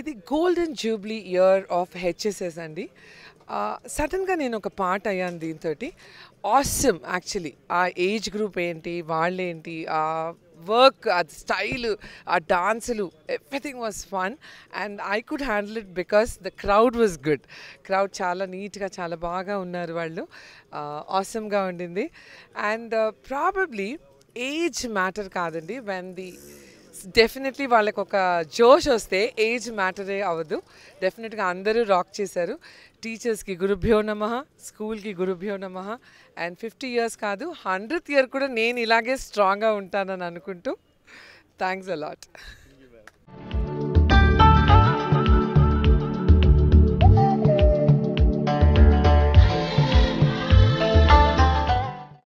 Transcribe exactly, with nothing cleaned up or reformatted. ఇది golden jubilee year of HSS అండి. సడన్గా నేను ఒక పార్ట్ అయ్యాను దీంతో. Awesome actually. ఆ ఏజ్ గ్రూప్ ఏంటి, వాళ్ళేంటి, ఆ వర్క్, ఆ స్టైల్, ఆ డాన్సులు, everything was fun and I could handle it because the crowd was good. Crowd చాలా నీట్గా చాలా బాగా ఉన్నారు వాళ్ళు. ఆసమ్గా ఉండింది. అండ్ ప్రాబబ్లీ ఏజ్ మ్యాటర్ కాదండి. వెన్ ది డెఫినెట్లీ వాళ్ళకు ఒక జోష్ వస్తే ఏజ్ మ్యాటరే అవ్వదు. డెఫినెట్గా అందరూ రాక్ చేశారు. టీచర్స్కి గురుభ్యో నమః, స్కూల్కి గురుభ్యో నమః. అండ్ ఫిఫ్టీ ఇయర్స్ కాదు, హండ్రెడ్ ఇయర్ కూడా నేను ఇలాగే స్ట్రాంగ్గా ఉంటానని అనుకుంటూ థ్యాంక్స్ అ లాట్.